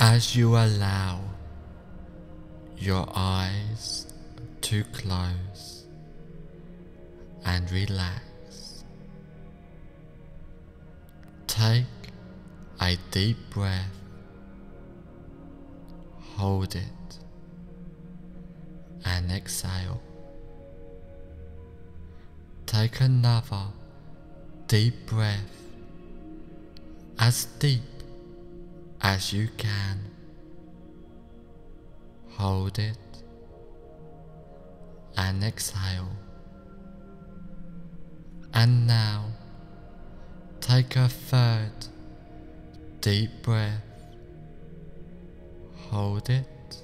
as you allow your eyes to close and relax. Take a deep breath, hold it, and exhale. Take another deep breath, as deep as you can. Hold it and exhale. And now take a third deep breath, hold it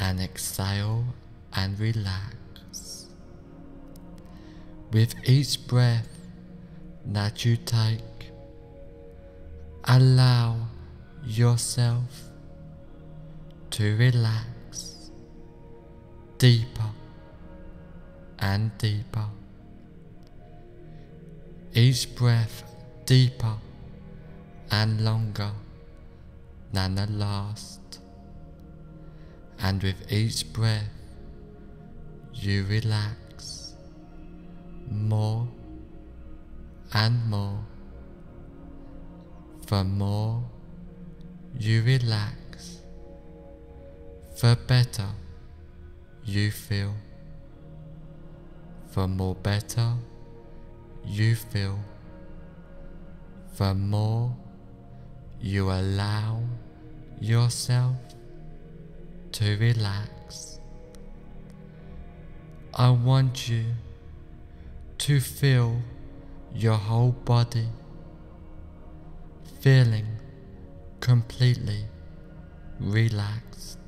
and exhale and relax. With each breath that you take, allow yourself to relax deeper and deeper. Each breath deeper and longer than the last. And with each breath, you relax more and more. The more you relax, the better you feel. The more better you feel, the more you allow yourself to relax. I want you to feel your whole body, feeling completely relaxed,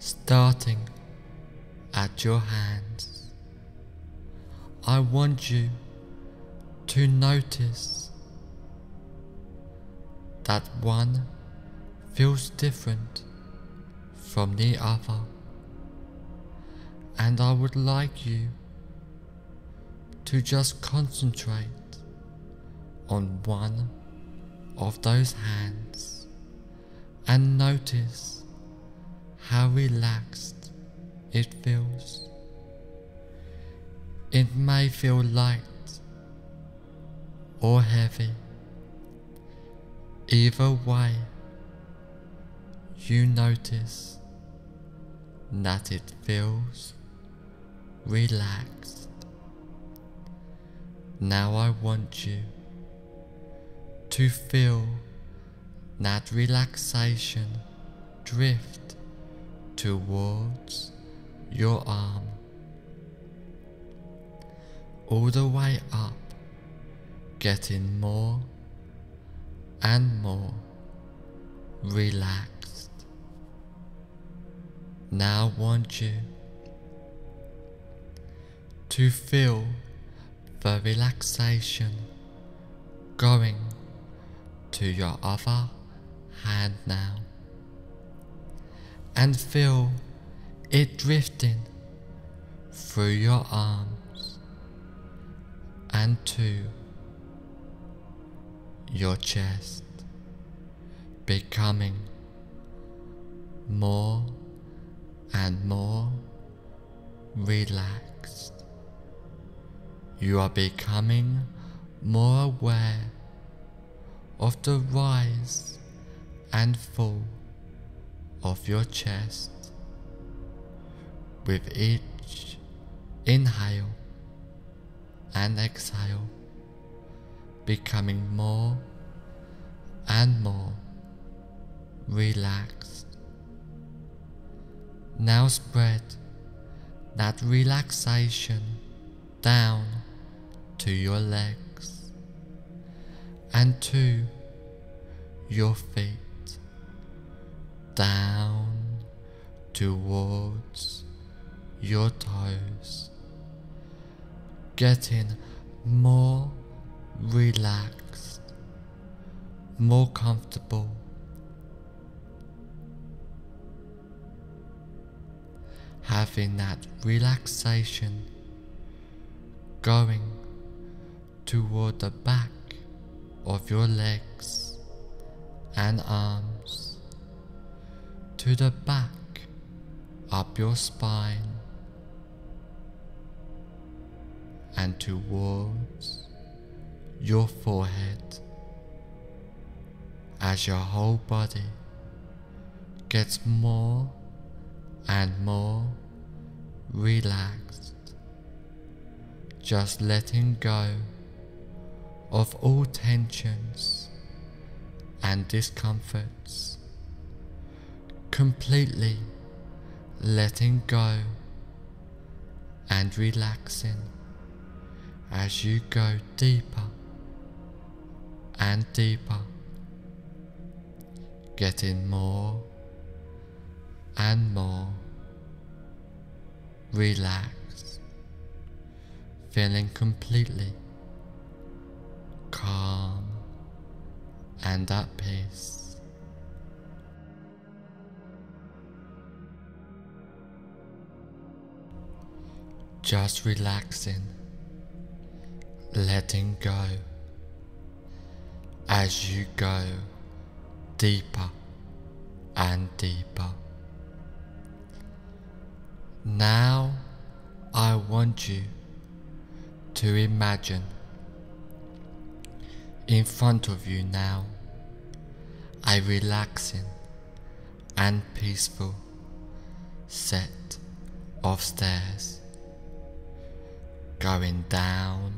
starting at your hands. I want you to notice that one feels different from the other, and I would like you to just concentrate on one of those hands and notice how relaxed it feels. It may feel light or heavy. Either way, you notice that it feels relaxed. Now I want you to feel that relaxation drift towards your arm, all the way up, getting more and more relaxed. Now I want you to feel the relaxation going to your other hand now, and feel it drifting through your arms and to your chest, becoming more and more relaxed. You are becoming more aware of the rise and fall of your chest with each inhale and exhale, becoming more and more relaxed. Now spread that relaxation down to your legs and to your feet, down towards your toes, getting more relaxed, more comfortable. Having that relaxation going toward the back of your legs and arms to the back up your spine and towards your forehead as your whole body gets more and more relaxed, just letting go of all tensions and discomforts, completely letting go and relaxing as you go deeper and deeper, getting more and more relaxed, feeling completely calm and at peace. Just relaxing, letting go as you go deeper and deeper. Now I want you to imagine in front of you now a relaxing and peaceful set of stairs going down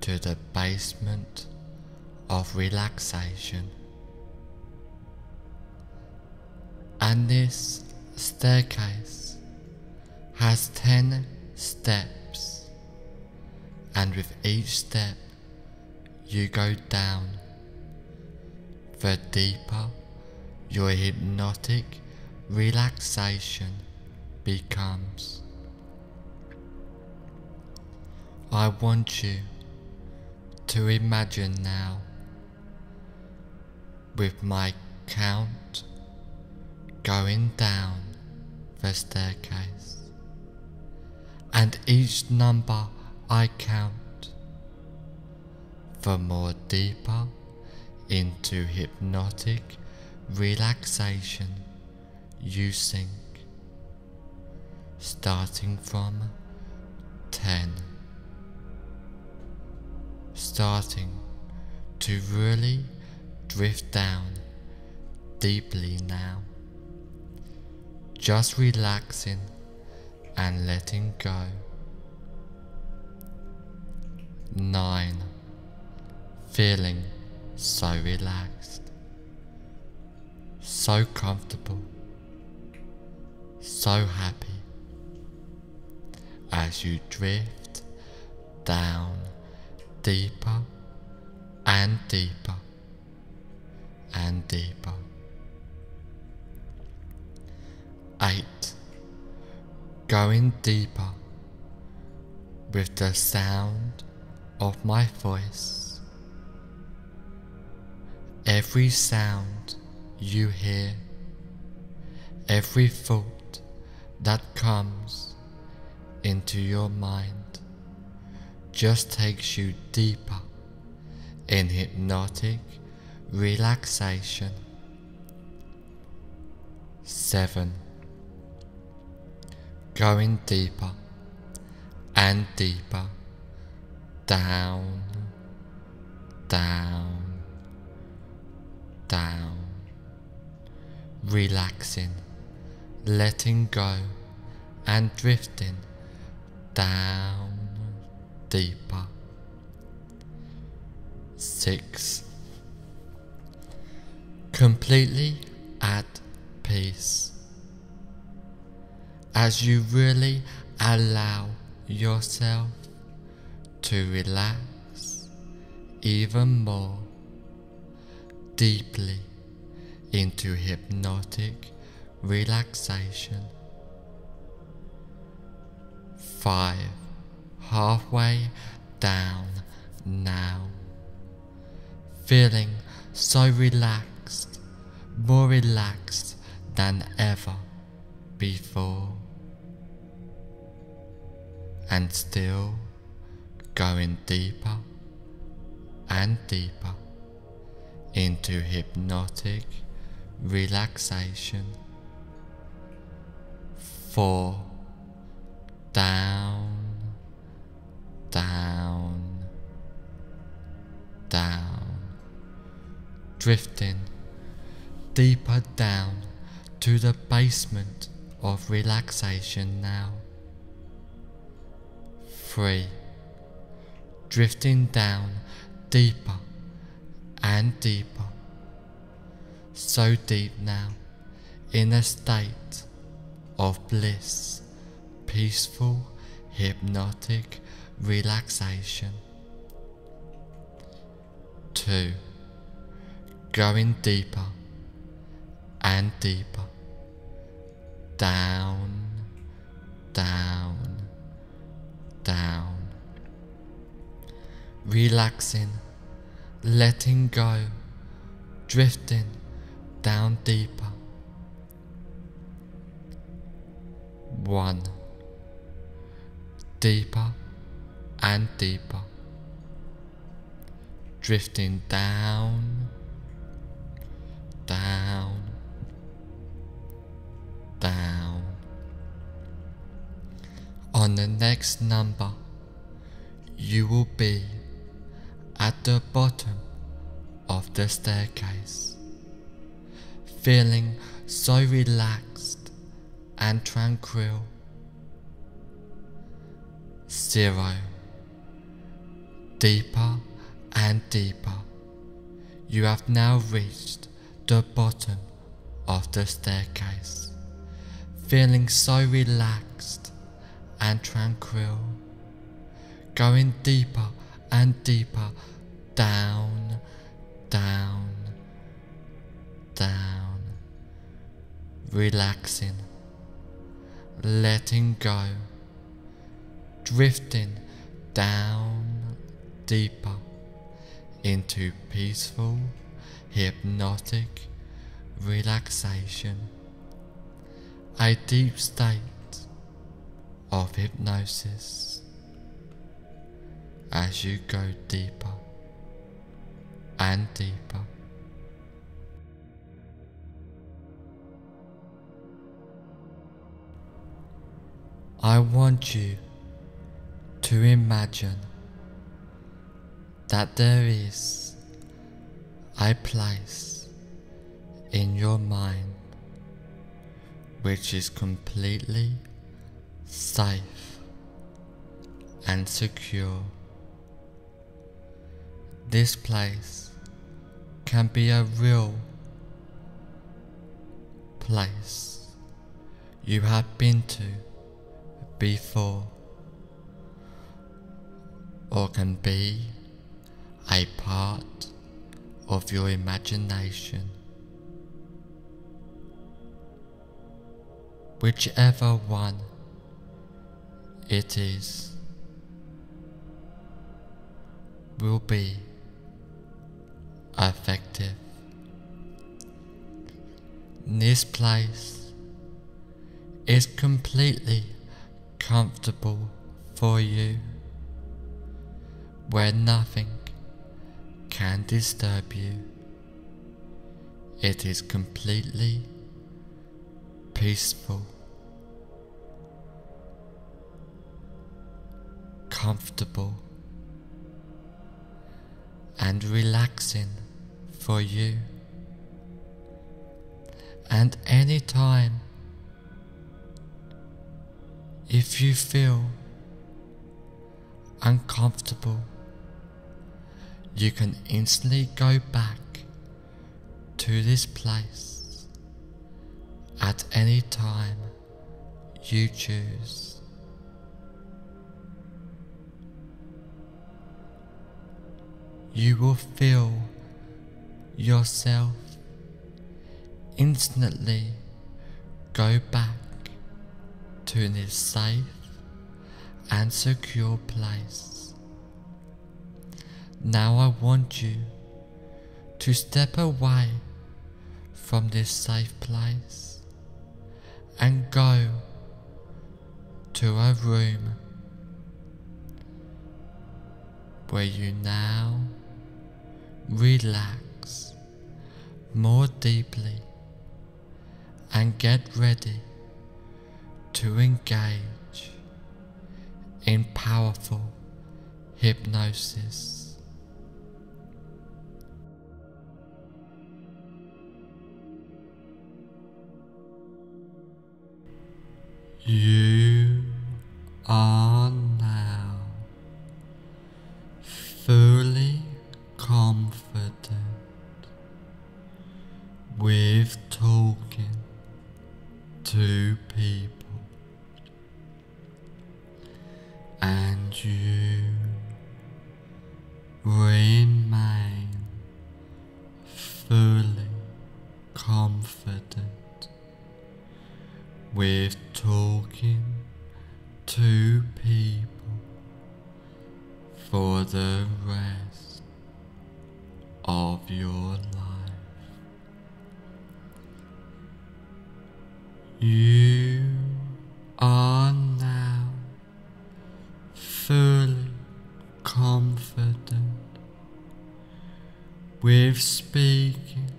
to the basement of relaxation. And this staircase has 10 steps, and with each step you go down, the deeper your hypnotic relaxation becomes. I want you to imagine now, with my count going down the staircase, and each number I count, the more deeper into hypnotic relaxation you sink, starting from 10, starting to really drift down deeply now, just relaxing and letting go. 9, feeling so relaxed, so comfortable, so happy as you drift down deeper and deeper and deeper. 8, going deeper with the sound of my voice. Every sound you hear, every thought that comes into your mind just takes you deeper in hypnotic relaxation. 7, going deeper and deeper, down, down, down, relaxing, letting go and drifting down deeper. 6, completely at peace as you really allow yourself to relax even more deeply into hypnotic relaxation. 5, halfway down now, feeling so relaxed, more relaxed than ever before, and still going deeper and deeper. into hypnotic relaxation. 4. Down, down, down, drifting deeper down to the basement of relaxation now. 3. Drifting down deeper and deeper, so deep now, in a state of bliss, peaceful, hypnotic relaxation. 2. Going deeper and deeper, down, down, down, relaxing, letting go, drifting down deeper. 1. Deeper and deeper, drifting down, down, down. On the next number, you will be at the bottom of the staircase, feeling so relaxed and tranquil. 0. Deeper and deeper, you have now reached the bottom of the staircase, feeling so relaxed and tranquil, going deeper and deeper, down, down, down, relaxing, letting go, drifting down deeper into peaceful, hypnotic relaxation, a deep state of hypnosis. As you go deeper and deeper, I want you to imagine that there is a place in your mind which is completely safe and secure. This place can be a real place you have been to before, or can be a part of your imagination. Whichever one it is will be effective. This place is completely comfortable for you, where nothing can disturb you. It is completely peaceful, comfortable and relaxing for you, and any time if you feel uncomfortable, you can instantly go back to this place at any time you choose. You will feel yourself instantly go back to this safe and secure place. Now I want you to step away from this safe place and go to a room where you now relax more deeply and get ready to engage in powerful hypnosis. You are now fully confident with talking to people, and you remain fully confident with talking to people for the rest of your life. You are now fully confident with speaking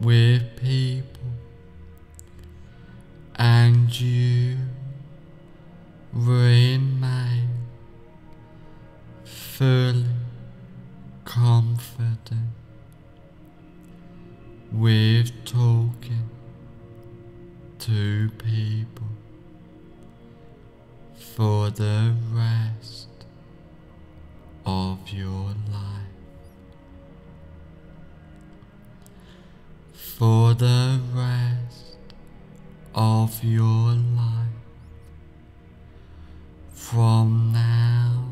with people, and you remain fully confident with talking to people for the rest of your life. For the rest of your life, from now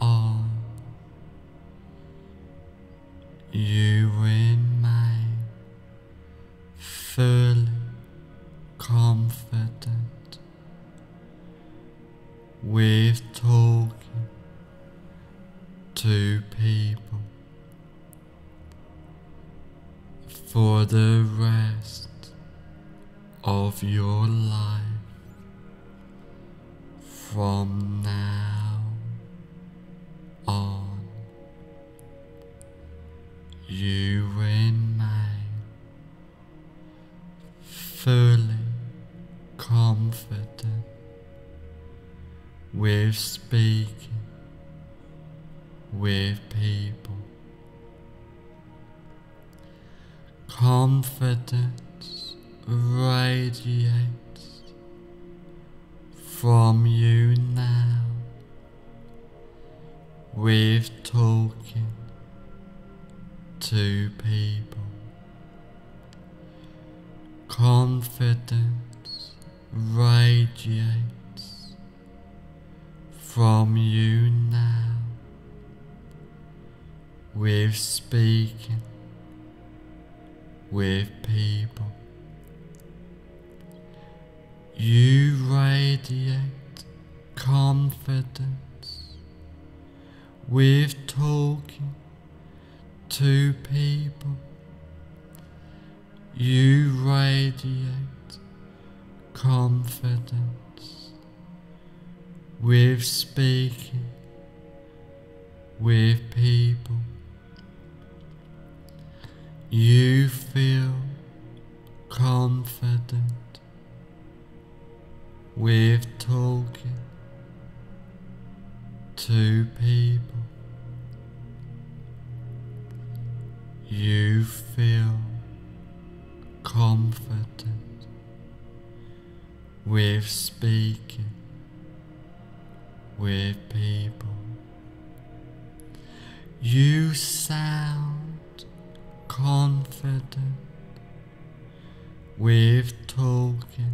on, you remain fully confident with talking to people for the rest of your life, from now on, you remain fully confident with speaking with people. Confidence radiates from you now with talking to people. Confidence radiates from you now with speaking with people. You radiate confidence with talking to people. You radiate confidence with speaking with people. You feel confident with talking to people. You feel confident with speaking with people. You sound confident with talking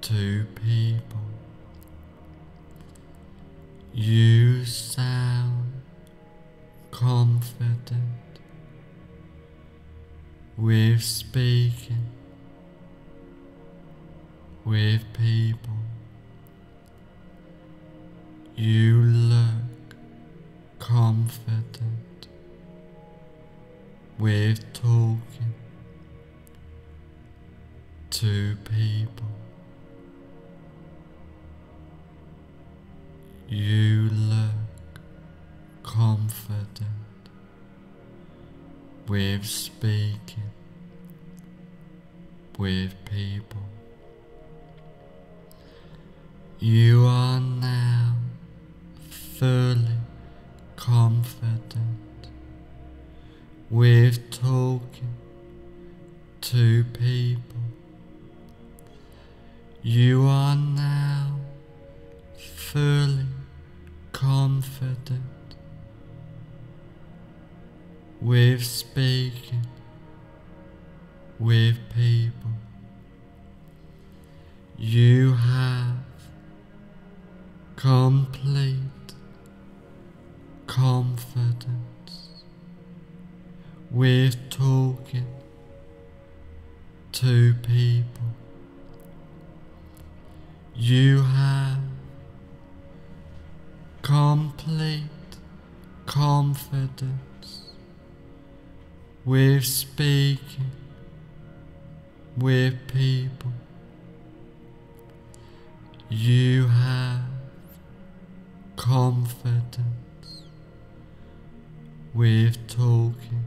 to people. You sound confident with speaking with people. You look confident with talking to people. You look confident with speaking with people. You are now fully confident with talking to people. You are now fully confident with speaking with people. You have complete confidence with talking to people. You have complete confidence with speaking with people. You have confidence with talking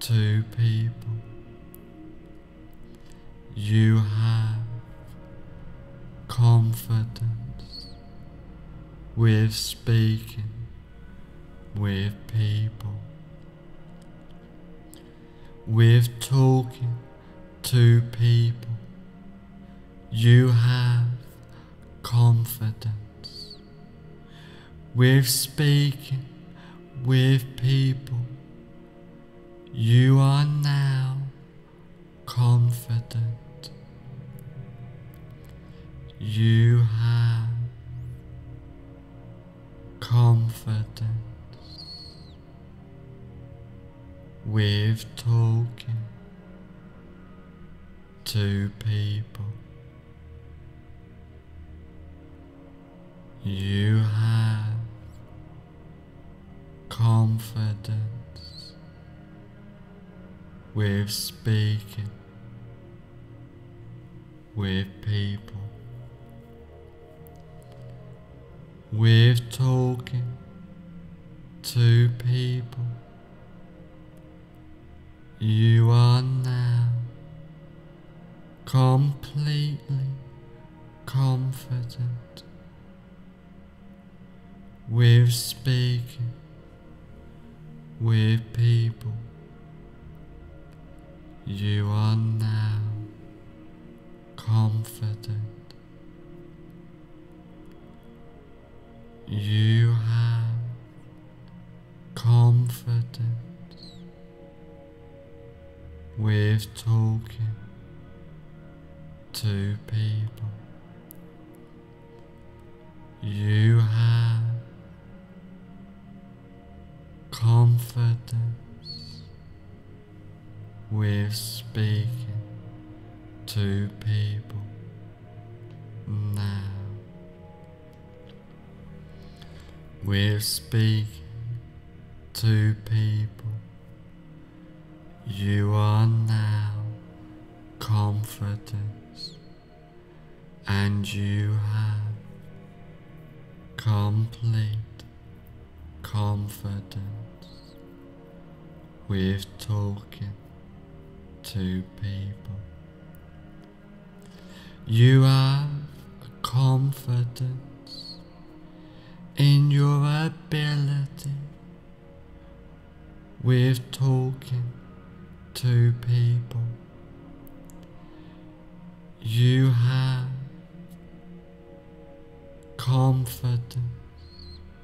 to people. You have confidence with speaking with people. With talking to people, you have confidence. With speaking with people, you are now confident. You have confidence with talking to people. You have confidence with speaking with people. With talking to people, you are now completely confident with speaking with people. You are now confident. You have confidence with talking to people. You have confidence with speaking to people now. With speaking to people, you are now confident, and you have complete confidence with talking to people. You have confidence in your ability with talking to people. You have confidence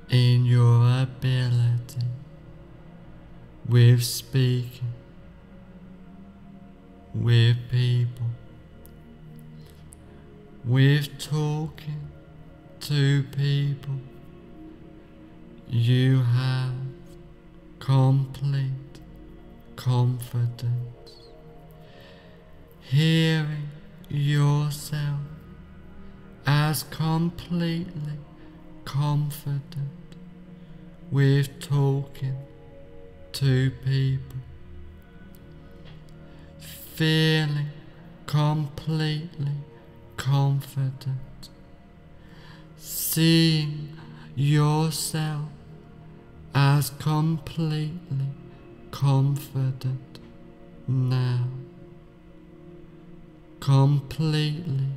in your ability with speaking with people. With talking to people, you have complete confidence. Hearing yourself as completely confident with talking to people. Feeling completely confident. Seeing yourself as completely confident now, completely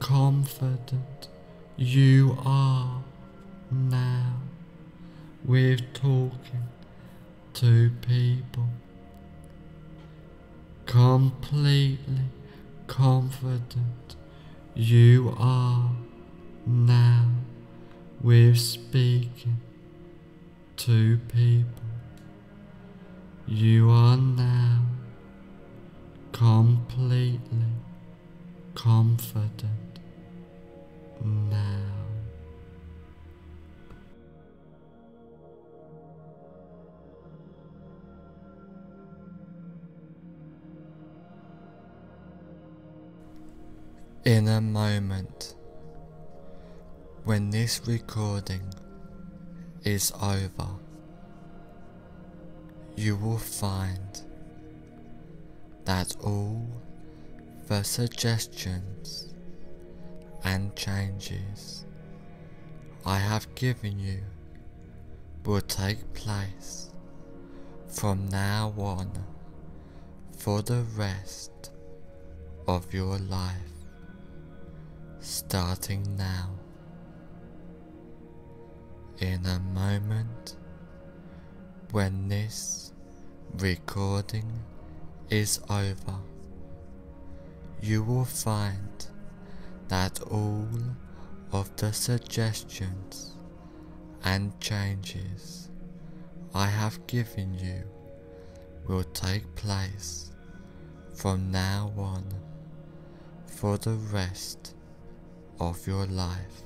confident you are now with talking to people. Completely confident you are now with speaking to people. You are now completely confident now. In a moment, when this recording is over, you will find that all the suggestions and changes I have given you will take place from now on for the rest of your life, starting now. In a moment, when this recording is over, you will find that all of the suggestions and changes I have given you will take place from now on for the rest of your life,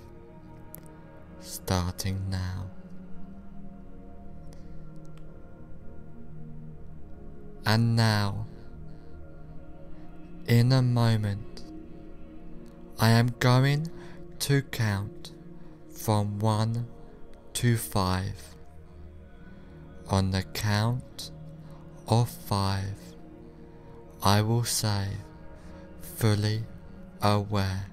starting now. And now, in a moment, I am going to count from 1 to 5. On the count of 5, I will say fully aware,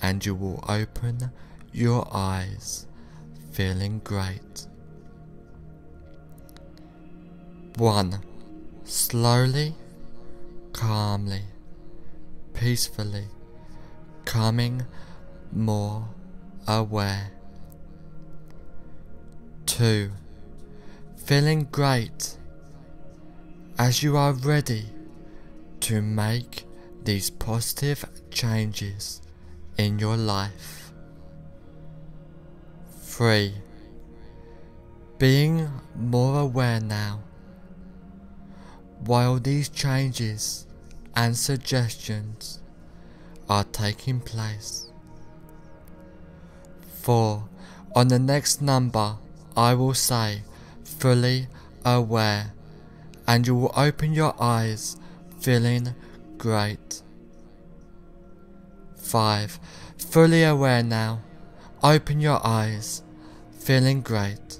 and you will open your eyes feeling great. 1. Slowly, calmly, peacefully, coming more aware. 2. Feeling great as you are ready to make these positive changes in your life. 3. Being more aware now, while these changes and suggestions are taking place. 4. On the next number, I will say fully aware, and you will open your eyes feeling great. 5. Fully aware now, open your eyes feeling great.